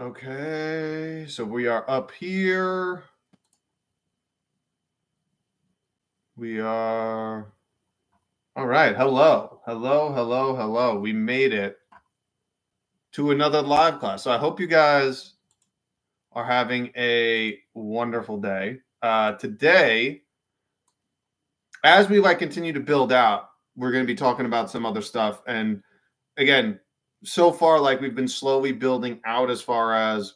Okay, so we are up here. We are, all right, hello, hello, hello, hello. We made it to another live class. So I hope you guys are having a wonderful day. Today, as we continue to build out, we're going to be talking about some other stuff. And again, so far, we've been slowly building out as far as,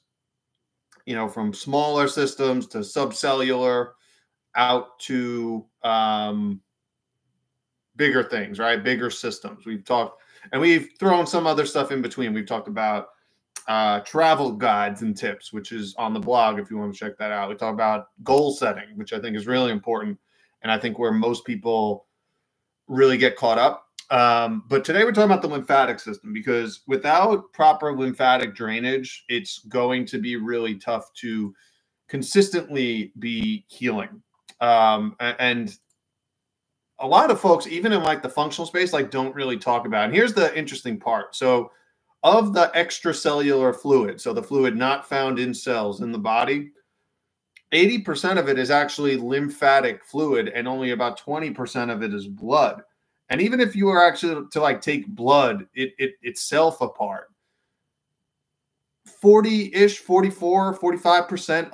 from smaller systems to subcellular out to bigger things, right? Bigger systems. We've talked, and we've thrown some other stuff in between. We've talked about travel guides and tips, which is on the blog if you want to check that out. We talk about goal setting, which I think is really important. And I think where most people really get caught up. But today we're talking about the lymphatic system, because without proper lymphatic drainage, it's going to be really tough to consistently be healing. And a lot of folks, even in the functional space, don't really talk about it. And here's the interesting part. So of the extracellular fluid, so the fluid not found in cells in the body, 80% of it is actually lymphatic fluid, and only about 20% of it is blood. And even if you were actually to take blood itself apart, 40-ish, 44, 45%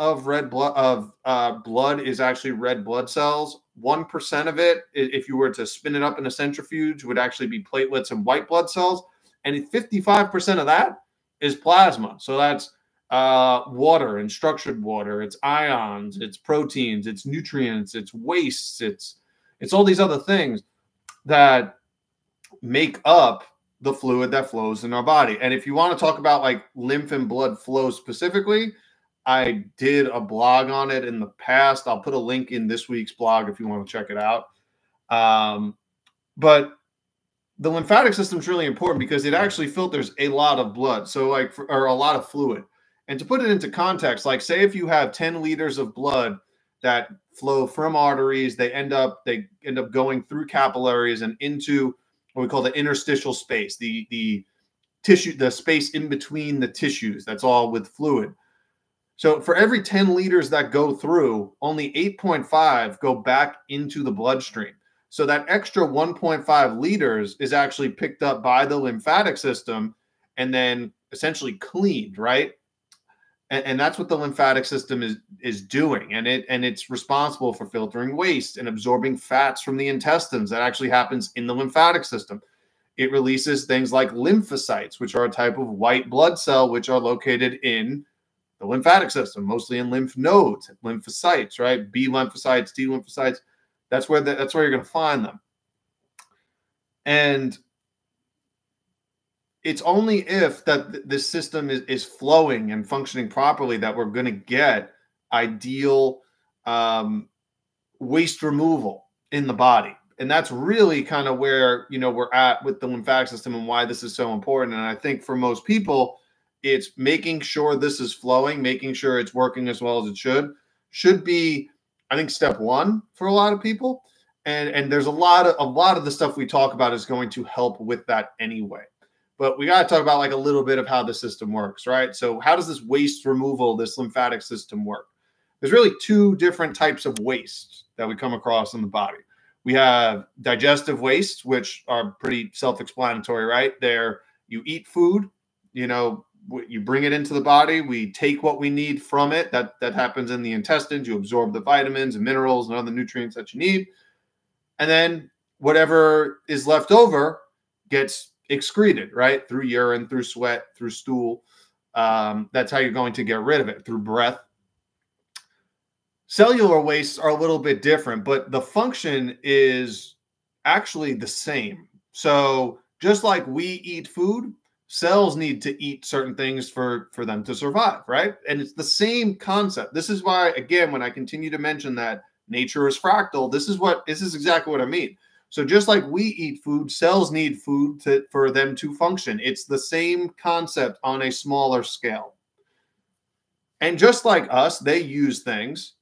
of blood is actually red blood cells. 1% of it, if you were to spin it up in a centrifuge, would actually be platelets and white blood cells. And 55% of that is plasma. So that's water and structured water. It's ions, it's proteins, it's nutrients, it's wastes, it's all these other things that make up the fluid that flows in our body. And if you want to talk about lymph and blood flow specifically, I did a blog on it in the past. I'll put a link in this week's blog if you want to check it out. But the lymphatic system is really important because it actually filters a lot of blood, so or a lot of fluid. And to put it into context, say if you have 10 liters of blood that flow from arteries, they end up going through capillaries and into what we call the interstitial space, the tissue, the space in between the tissues. That's all with fluid. So for every 10 liters that go through, only 8.5 go back into the bloodstream. So that extra 1.5 liters is actually picked up by the lymphatic system and then essentially cleaned, right? And that's what the lymphatic system is doing. And it's responsible for filtering waste and absorbing fats from the intestines. That actually happens in the lymphatic system. It releases things like lymphocytes, which are a type of white blood cell, which are located in the lymphatic system, mostly in lymph nodes, lymphocytes, right? B lymphocytes, T lymphocytes. That's where that's where you're going to find them. And it's only if this system is flowing and functioning properly that we're going to get ideal waste removal in the body. And that's really kind of where, we're at with the lymphatic system and why this is so important. And I think for most people, it's making sure this is flowing, making sure it's working as well as it should be, I think, step one for a lot of people. And there's a lot of the stuff we talk about is going to help with that anyway. But we got to talk about a little bit of how the system works, right? So how does this waste removal, this lymphatic system work? There's really two different types of waste that we come across in the body. We have digestive wastes, which are pretty self-explanatory, right? You eat food, you bring it into the body. We take what we need from it. That happens in the intestines. You absorb the vitamins and minerals and other nutrients that you need. And then whatever is left over gets excreted, right? Through urine, through sweat, through stool. That's how you're going to get rid of it, through breath. Cellular wastes are a little bit different, but the function is actually the same. So just like we eat food, cells need to eat certain things for them to survive, right? And it's the same concept. This is why, again, when I continue to mention that nature is fractal, this is exactly what I mean. So just like we eat food, cells need food for them to function. It's the same concept on a smaller scale. And just like us, they use things.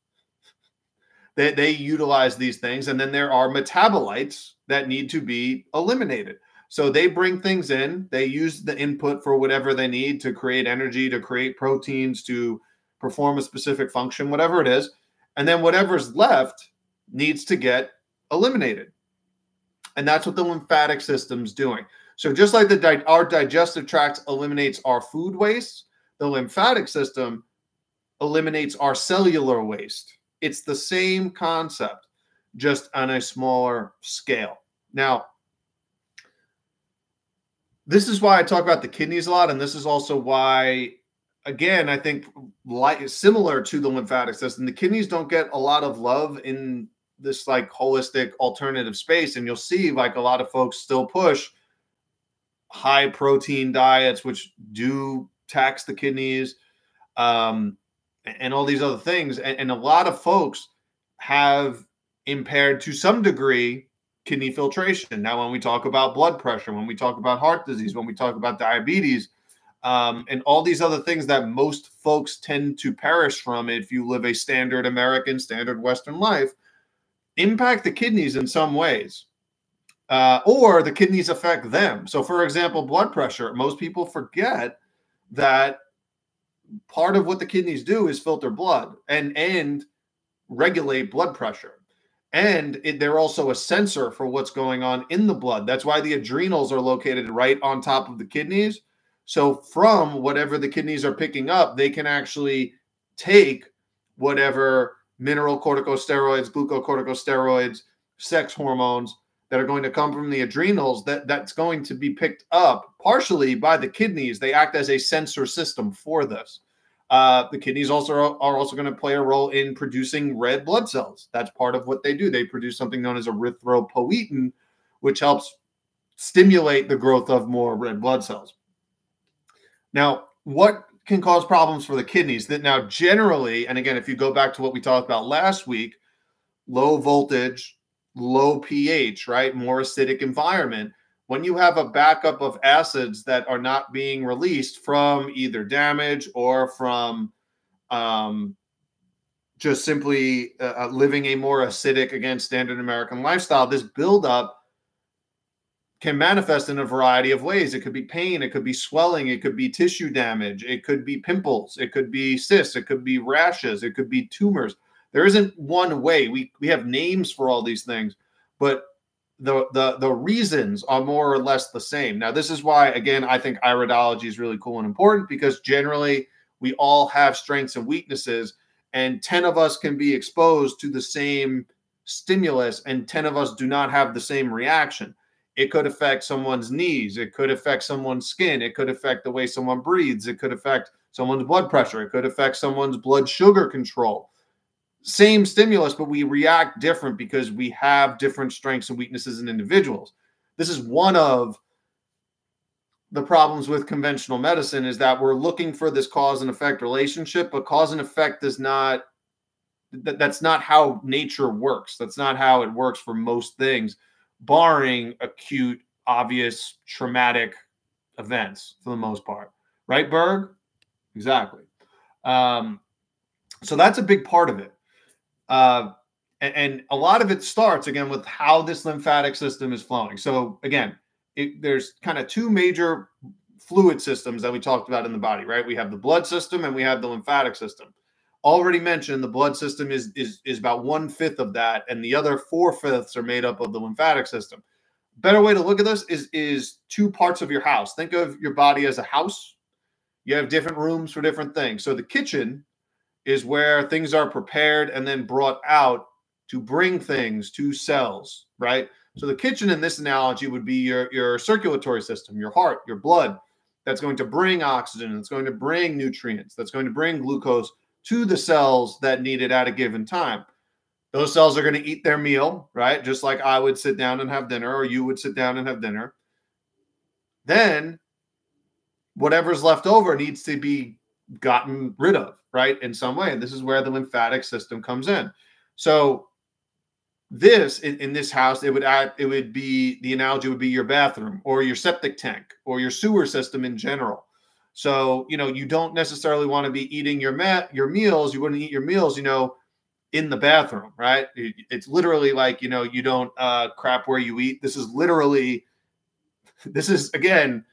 They utilize these things. And then there are metabolites that need to be eliminated. So they bring things in, they use the input for whatever they need to create energy, to create proteins, to perform a specific function, whatever it is. And then whatever's left needs to get eliminated. And that's what the lymphatic system's doing. So just like our digestive tract eliminates our food waste, the lymphatic system eliminates our cellular waste. It's the same concept, just on a smaller scale. Now, this is why I talk about the kidneys a lot, and this is also why, again, I think similar to the lymphatic system, the kidneys don't get a lot of love in this like holistic alternative space. And you'll see like a lot of folks still push high protein diets, which do tax the kidneys, and all these other things. And a lot of folks have impaired to some degree kidney filtration. Now, when we talk about blood pressure, when we talk about heart disease, when we talk about diabetes, and all these other things that most folks tend to perish from if you live a standard American, standard Western life, impact the kidneys in some ways, or the kidneys affect them. So for example, blood pressure, most people forget that part of what the kidneys do is filter blood and regulate blood pressure. And they're also a sensor for what's going on in the blood. That's why the adrenals are located right on top of the kidneys. So from whatever the kidneys are picking up, they can actually take whatever mineral corticosteroids, glucocorticosteroids, sex hormones that are going to come from the adrenals, that's going to be picked up partially by the kidneys. They act as a sensor system for this. The kidneys also are also going to play a role in producing red blood cells. That's part of what they do. They produce something known as erythropoietin, which helps stimulate the growth of more red blood cells. Now, what can cause problems for the kidneys? That now generally, and again, if you go back to what we talked about last week, low voltage, low pH, right? More acidic environment. When you have a backup of acids that are not being released from either damage or from just simply living a more acidic, again, standard American lifestyle, this buildup can manifest in a variety of ways. It could be pain. It could be swelling. It could be tissue damage. It could be pimples. It could be cysts. It could be rashes. It could be tumors. There isn't one way. We have names for all these things, but the reasons are more or less the same. Now, this is why, again, I think iridology is really cool and important, because generally we all have strengths and weaknesses, and 10 of us can be exposed to the same stimulus and 10 of us do not have the same reaction. It could affect someone's knees. It could affect someone's skin. It could affect the way someone breathes. It could affect someone's blood pressure. It could affect someone's blood sugar control. Same stimulus, but we react different because we have different strengths and weaknesses in individuals. This is one of the problems with conventional medicine, is that we're looking for this cause and effect relationship, but cause and effect does not, that's not how nature works. That's not how it works for most things, barring acute, obvious, traumatic events for the most part. Right, Berg? Exactly. So that's a big part of it. And a lot of it starts, again, with how this lymphatic system is flowing. So again, there's kind of two major fluid systems that we talked about in the body, right? We have the blood system and we have the lymphatic system. Already mentioned, the blood system is about 1/5 of that, and the other 4/5 are made up of the lymphatic system. Better way to look at this is two parts of your house. Think of your body as a house. You have different rooms for different things. So the kitchen is where things are prepared and then brought out to bring things to cells, right? So the kitchen in this analogy would be your circulatory system, your heart, your blood. That's going to bring oxygen. That's going to bring nutrients. That's going to bring glucose to the cells that need it at a given time. Those cells are going to eat their meal, right? Just like I would sit down and have dinner, or you would sit down and have dinner. Then whatever's left over needs to be gotten rid of, right? In some way. And this is where the lymphatic system comes in. So this, in this house, the analogy would be your bathroom or your septic tank or your sewer system in general. So, you know, you don't necessarily want to be eating your meals. You wouldn't eat your meals, you know, in the bathroom, right? It's literally like, you know, you don't crap where you eat. This is literally This is, again,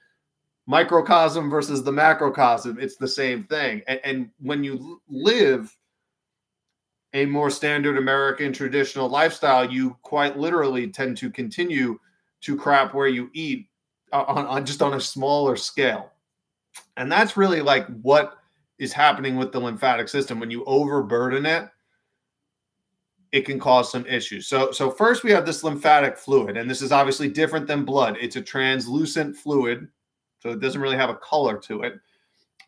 microcosm versus the macrocosm. It's the same thing. And when you live a more standard American traditional lifestyle, you quite literally tend to continue to crap where you eat on just on a smaller scale. And that's really like what is happening with the lymphatic system. When you overburden it, it can cause some issues. So first we have this lymphatic fluid, and this is obviously different than blood. It's a translucent fluid, so it doesn't really have a color to it.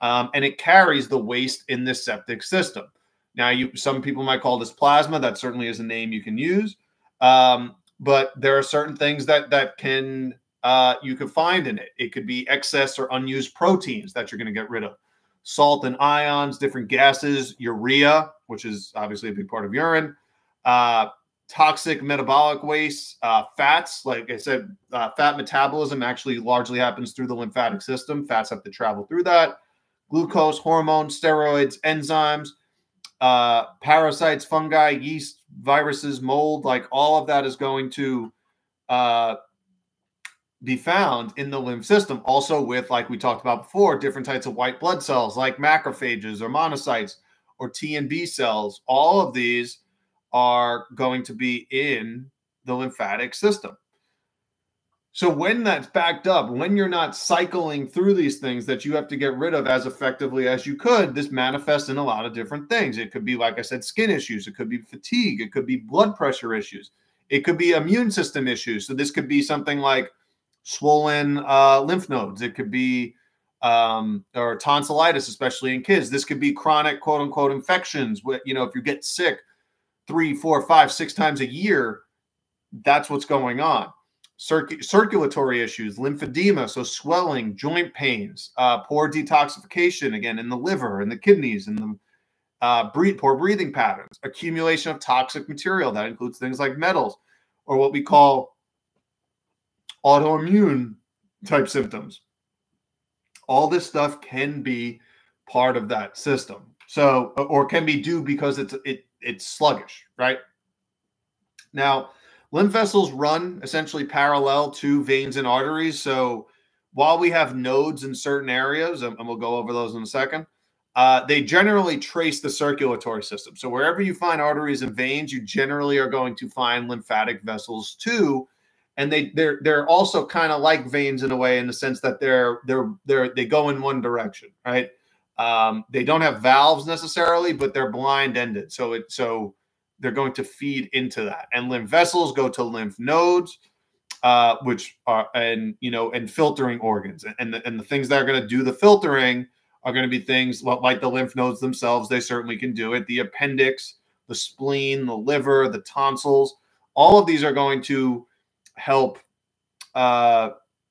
And it carries the waste in this septic system. Now, some people might call this plasma. That certainly is a name you can use. But there are certain things that you can find in it. It could be excess or unused proteins that you're going to get rid of. Salt and ions, different gases, urea, which is obviously a big part of urine, toxic metabolic waste, fats. Like I said, fat metabolism actually largely happens through the lymphatic system. Fats have to travel through that. Glucose, hormones, steroids, enzymes. Parasites, fungi, yeast, viruses, mold, like all of that is going to be found in the lymph system. Also with, like we talked about before, different types of white blood cells like macrophages or monocytes or T and B cells. All of these are going to be in the lymphatic system. So when that's backed up, when you're not cycling through these things that you have to get rid of as effectively as you could, this manifests in a lot of different things. It could be, like I said, skin issues. It could be fatigue. It could be blood pressure issues. It could be immune system issues. So this could be something like swollen lymph nodes. It could be or tonsillitis, especially in kids. This could be chronic, quote unquote, infections. You know, if you get sick 3, 4, 5, 6 times a year, that's what's going on. Circulatory issues, lymphedema, so swelling, joint pains, poor detoxification, again, in the liver, in the kidneys, in the poor breathing patterns, accumulation of toxic material. That includes things like metals or what we call autoimmune type symptoms. All this stuff can be part of that system. So, or can be due because it's sluggish, right? Now, lymph vessels run essentially parallel to veins and arteries. So while we have nodes in certain areas, and we'll go over those in a second, they generally trace the circulatory system. So wherever you find arteries and veins, you generally are going to find lymphatic vessels too. And they're also kind of like veins in a way, in the sense that they go in one direction, right? They don't have valves necessarily, but they're blind-ended. So they're going to feed into that, and lymph vessels go to lymph nodes, which are, and filtering organs, and the things that are going to do the filtering are going to be things like the lymph nodes themselves. They certainly can do it. The appendix, the spleen, the liver, the tonsils, all of these are going to help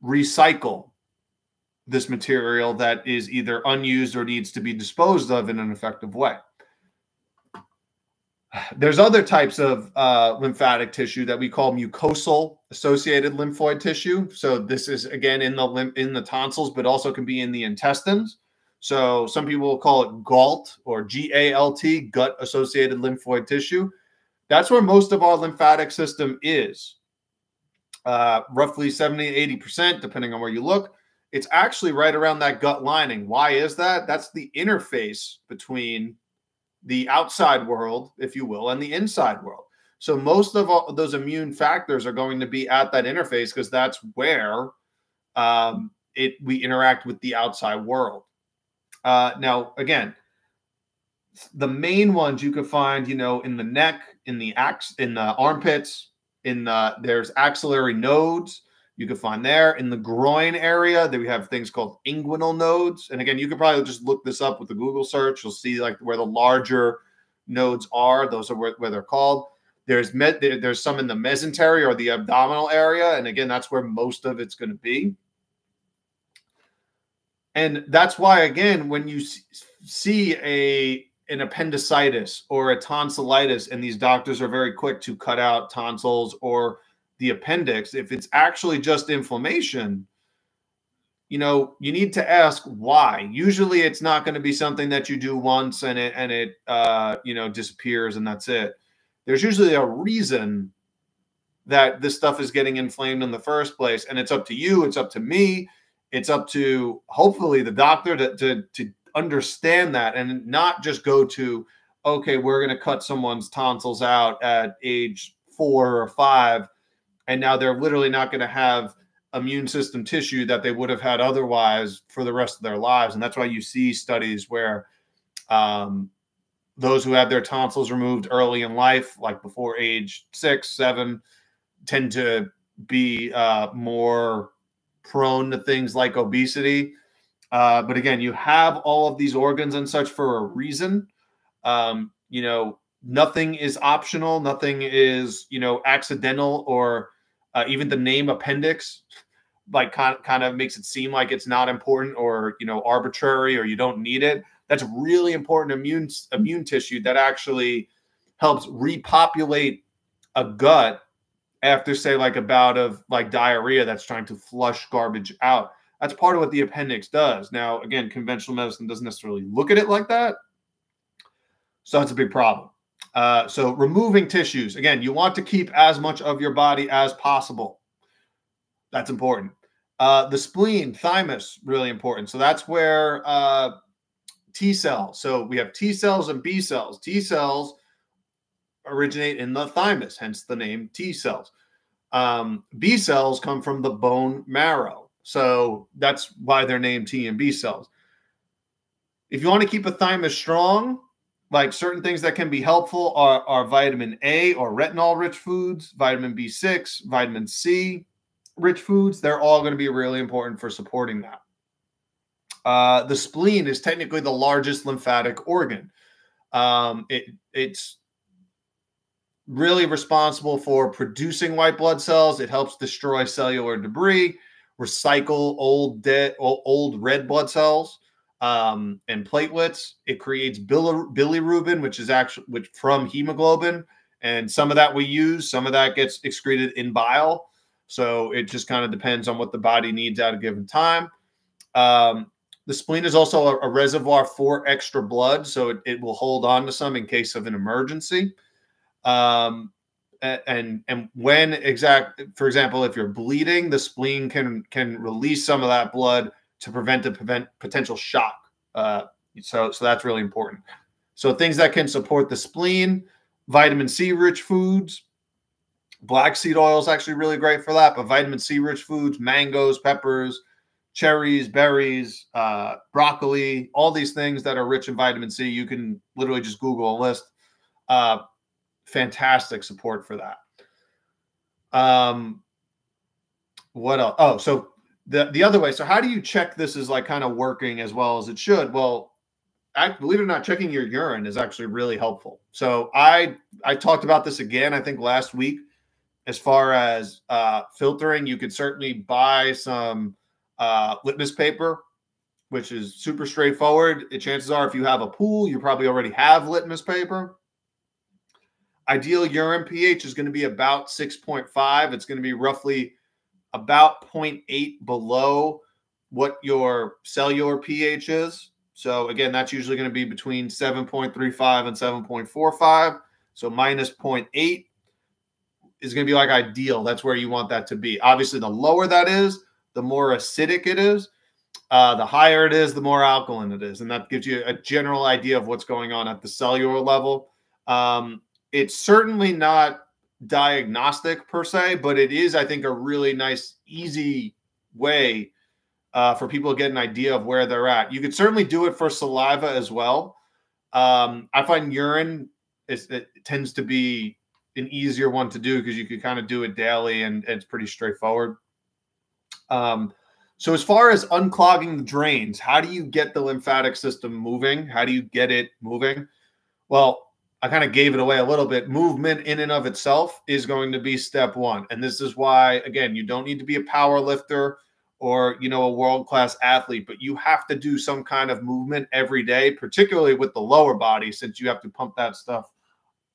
recycle this material that is either unused or needs to be disposed of in an effective way. There's other types of lymphatic tissue that we call mucosal associated lymphoid tissue. So this is, again, in the tonsils, but also can be in the intestines. So some people will call it GALT or G-A-L-T, gut associated lymphoid tissue. That's where most of our lymphatic system is. Roughly 70–80%, depending on where you look. It's actually right around that gut lining. Why is that? That's the interface between the outside world, if you will, and the inside world. So most of all those immune factors are going to be at that interface, because that's where we interact with the outside world. Now, again, the main ones you can find, in the neck, in the armpits, there's axillary nodes you can find there. In the groin area, that we have things called inguinal nodes. And again, you could probably just look this up with the Google search. You'll see like where the larger nodes are. Those are where they're called. There's some in the mesentery or the abdominal area. And again, that's where most of it's going to be. And that's why, again, when you see an appendicitis or a tonsillitis, and these doctors are very quick to cut out tonsils or the appendix, if it's actually just inflammation, you need to ask why. Usually it's not going to be something that you do once and it disappears and that's it. There's usually a reason that this stuff is getting inflamed in the first place. And it's up to you. It's up to me. It's up to hopefully the doctor to understand that and not just go to, okay, we're going to cut someone's tonsils out at age 4 or 5. And now they're literally not going to have immune system tissue that they would have had otherwise for the rest of their lives. And that's why you see studies where those who had their tonsils removed early in life, like before age 6, 7, tend to be more prone to things like obesity. But again, you have all of these organs and such for a reason. You know, nothing is optional. Nothing is, you know, accidental, or even the name appendix, like kind of makes it seem like it's not important or, you know, arbitrary, or you don't need it. That's really important immune tissue that actually helps repopulate a gut after, say, like a bout of like diarrhea that's trying to flush garbage out. That's part of what the appendix does. Now, again, conventional medicine doesn't necessarily look at it like that. So that's a big problem. So removing tissues, again, you want to keep as much of your body as possible. That's important. The spleen, thymus, really important. So that's where T cells. So we have T cells and B cells. T cells originate in the thymus, hence the name T cells. B cells come from the bone marrow. So that's why they're named T and B cells. If you want to keep a thymus strong, like certain things that can be helpful are vitamin A or retinol-rich foods, vitamin B6, vitamin C-rich foods. They're all going to be really important for supporting that. The spleen is technically the largest lymphatic organ. It's really responsible for producing white blood cells. It helps destroy cellular debris, recycle old red blood cells and platelets. It creates bilirubin, which is actually from hemoglobin, and some of that we use, some of that gets excreted in bile. So it just kind of depends on what the body needs at a given time. The spleen is also a reservoir for extra blood, so it will hold on to some in case of an emergency. And when for example, if you're bleeding, the spleen can release some of that blood to prevent a potential shock. So that's really important. So things that can support the spleen, vitamin C-rich foods, black seed oil is actually really great for that, but vitamin C-rich foods, mangoes, peppers, cherries, berries, broccoli, all these things that are rich in vitamin C, you can literally just Google a list. Fantastic support for that. What else? Oh, so the other way. So how do you check this is like kind of working as well as it should? Well, believe it or not, checking your urine is actually really helpful. So I talked about this again, I think last week, as far as filtering. You could certainly buy some litmus paper, which is super straightforward. Chances are, if you have a pool, you probably already have litmus paper. Ideal urine pH is going to be about 6.5. It's going to be roughly about 0.8 below what your cellular pH is. So again, that's usually going to be between 7.35 and 7.45. So minus 0.8 is going to be like ideal. That's where you want that to be. Obviously, the lower that is, the more acidic it is. The higher it is, the more alkaline it is. And that gives you a general idea of what's going on at the cellular level. It's certainly not diagnostic per se, but it is, I think, a really nice, easy way for people to get an idea of where they're at. You could certainly do it for saliva as well. I find urine it tends to be an easier one to do because you could kind of do it daily, and it's pretty straightforward. So as far as unclogging the drains, how do you get the lymphatic system moving? How do you get it moving? Well, I kind of gave it away a little bit. Movement in and of itself is going to be step one. And this is why, again, you don't need to be a power lifter or, you know, a world-class athlete, but you have to do some kind of movement every day, particularly with the lower body, since you have to pump that stuff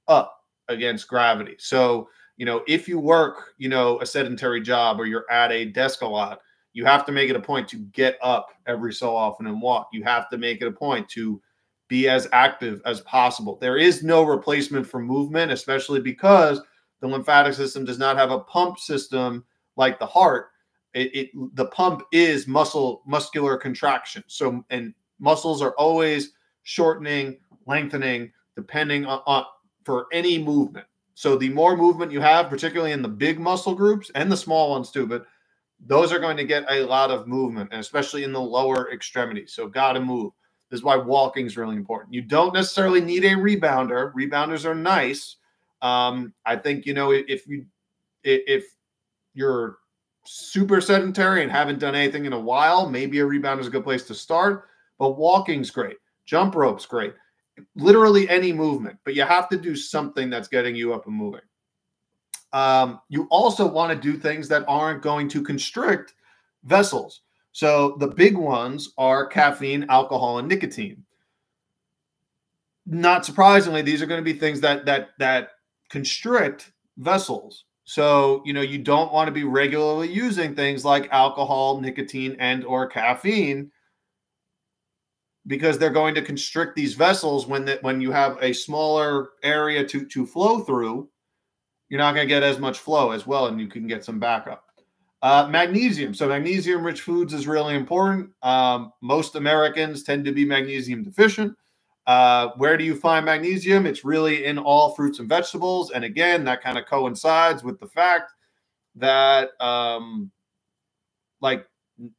up against gravity. So, you know, if you work, you know, a sedentary job, or you're at a desk a lot, you have to make it a point to get up every so often and walk. You have to make it a point to be as active as possible. There is no replacement for movement, especially because The lymphatic system does not have a pump system like the heart. The pump is muscular contraction. So, and muscles are always shortening, lengthening, depending on for any movement. So the more movement you have, particularly in the big muscle groups and the small ones too, but those are going to get a lot of movement, and especially in the lower extremities. So got to move. This is why walking is really important. You don't necessarily need a rebounder. Rebounders are nice. I think, you know, if you're super sedentary and haven't done anything in a while, maybe a rebounder is a good place to start, but walking's great. Jump rope's great. Literally any movement, but you have to do something that's getting you up and moving. You also want to do things that aren't going to constrict vessels. So the big ones are caffeine, alcohol, and nicotine. Not surprisingly, these are going to be things that constrict vessels. So, you know, you don't want to be regularly using things like alcohol, nicotine, and or caffeine, because they're going to constrict these vessels. When you have a smaller area to flow through, you're not going to get as much flow as well, and you can get some backup. Magnesium. So magnesium-rich foods is really important. Most Americans tend to be magnesium deficient. Where do you find magnesium? It's really in all fruits and vegetables. And again, that kind of coincides with the fact that like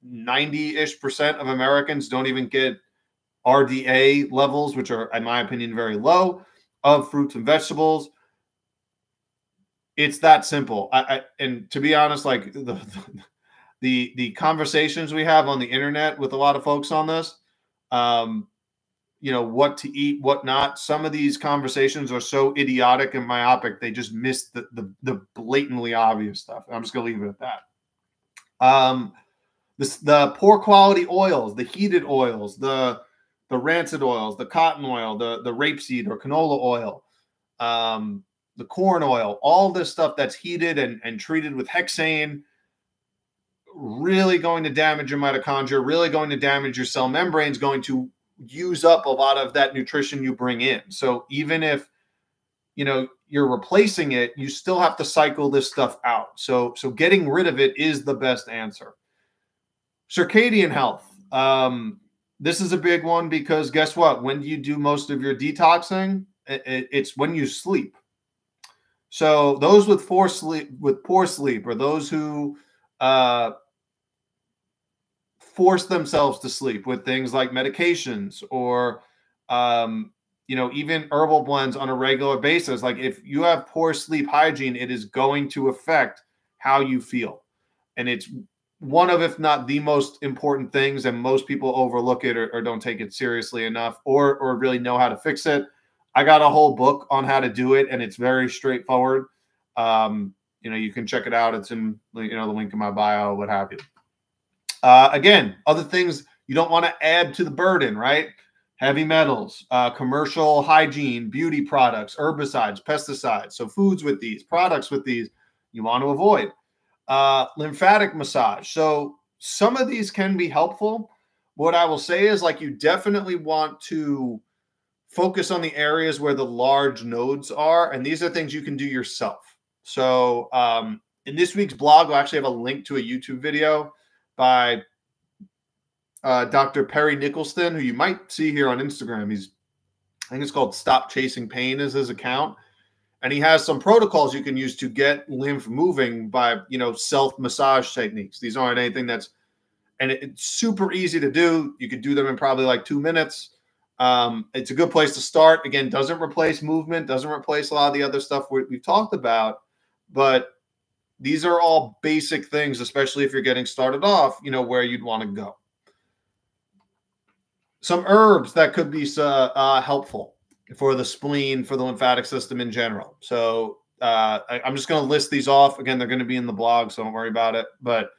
90-ish% of Americans don't even get RDA levels, which are, in my opinion, very low, of fruits and vegetables. It's that simple. And to be honest, like the conversations we have on the internet with a lot of folks on this, you know, what to eat, what not. Some of these conversations are so idiotic and myopic. They just miss the blatantly obvious stuff. I'm just going to leave it at that. The poor quality oils, the heated oils, the rancid oils, the cotton oil, the rapeseed or canola oil, the corn oil, all this stuff that's heated and treated with hexane, really going to damage your mitochondria, really going to damage your cell membranes, going to use up a lot of that nutrition you bring in. So even if, you know, you're replacing it, you still have to cycle this stuff out. So getting rid of it is the best answer. Circadian health. This is a big one, because guess what? When do you do most of your detoxing? It's when you sleep. So those with poor sleep or those who force themselves to sleep with things like medications or, you know, even herbal blends on a regular basis. Like if you have poor sleep hygiene, it is going to affect how you feel. And it's one of, if not the most important things, and most people overlook it or don't take it seriously enough or really know how to fix it. I got a whole book on how to do it, and it's very straightforward. You know, you can check it out. It's in, you know, the link in my bio, what have you. Again, other things you don't want to add to the burden, right? Heavy metals, commercial hygiene, beauty products, herbicides, pesticides. So foods with these, products with these, you want to avoid. Lymphatic massage. So some of these can be helpful. What I will say is, like, you definitely want to focus on the areas where the large nodes are. And these are things you can do yourself. So in this week's blog, we'll actually have a link to a YouTube video by Dr. Perry Nicholson, who you might see here on Instagram. I think it's called Stop Chasing Pain is his account. And he has some protocols you can use to get lymph moving by, you know, self-massage techniques. These aren't anything that's, and it's super easy to do. You could do them in probably like 2 minutes. It's a good place to start. Again, doesn't replace movement, doesn't replace a lot of the other stuff we've talked about, but these are all basic things, especially if you're getting started off, you know, where you'd want to go. Some herbs that could be helpful for the spleen, for the lymphatic system in general. So I'm just going to list these off. Again, they're going to be in the blog, so don't worry about it. But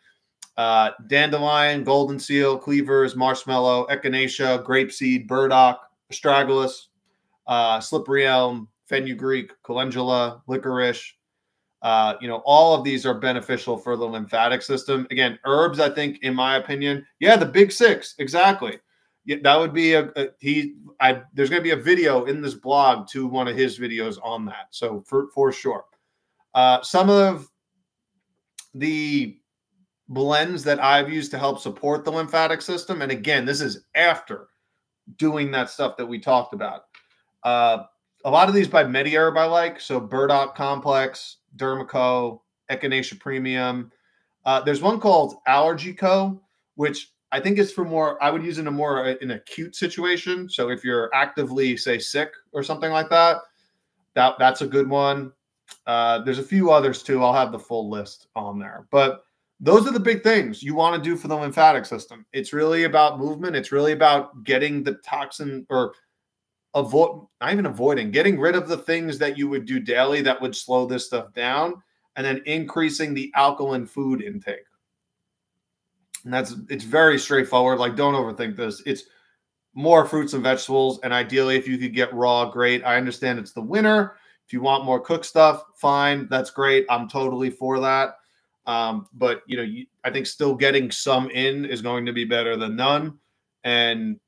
dandelion, golden seal, cleavers, marshmallow, echinacea, grapeseed, burdock, astragalus, slippery elm, fenugreek, calendula, licorice. You know, all of these are beneficial for the lymphatic system. Again, herbs, I think, in my opinion, yeah, the big six, exactly. Yeah, that would be there's going to be a video in this blog to one of his videos on that. So for sure. Some of the blends that I've used to help support the lymphatic system, and again, this is after doing that stuff that we talked about. A lot of these by Mediherb I like, so Burdock Complex, Dermaco, Echinacea Premium. There's one called Allergy Co, which I think is for more, I would use in a more an acute situation. So if you're actively, say, sick or something like that, that's a good one. There's a few others too. I'll have the full list on there. But those are the big things you want to do for the lymphatic system. It's really about movement. It's really about getting the toxin, or getting rid of the things that you would do daily that would slow this stuff down, and then increasing the alkaline food intake. And it's very straightforward. Like, don't overthink this. It's more fruits and vegetables. And ideally, if you could get raw, great. I understand it's the winter. If you want more cooked stuff, fine. That's great. I'm totally for that. But you know, I think still getting some in is going to be better than none. And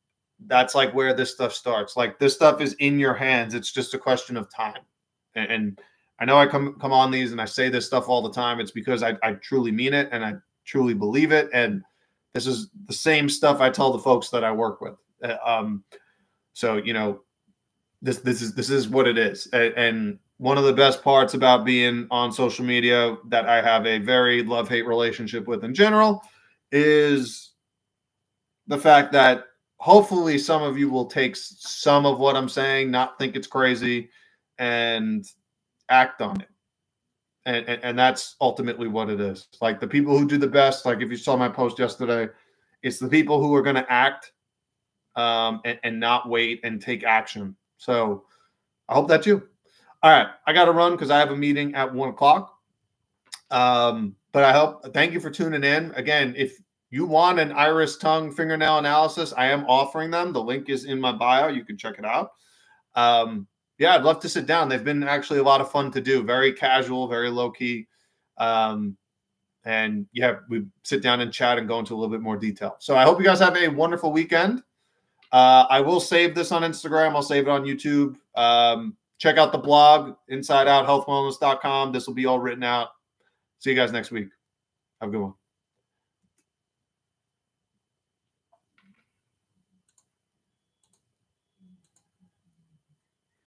that's like where this stuff starts. Like, this stuff is in your hands. It's just a question of time. And I know I come on these and I say this stuff all the time. It's because I truly mean it, and I truly believe it. And this is the same stuff I tell the folks that I work with. So, you know, this is what it is. And one of the best parts about being on social media that I have a very love-hate relationship with in general is the fact that hopefully some of you will take some of what I'm saying, not think it's crazy, and act on it. And that's ultimately what it is. Like, the people who do the best, like if you saw my post yesterday, it's the people who are going to act and not wait and take action. So I hope that's you. All right. I got to run because I have a meeting at 1 o'clock. But thank you for tuning in. Again, if you want an iris, tongue, fingernail analysis, I am offering them. The link is in my bio. You can check it out. Yeah, I'd love to sit down. They've been actually a lot of fun to do. Very casual, very low-key. And yeah, we sit down and chat and go into a little bit more detail. So I hope you guys have a wonderful weekend. I will save this on Instagram. I'll save it on YouTube. Check out the blog, InsideOutHealthWellness.com. This will be all written out. See you guys next week. Have a good one.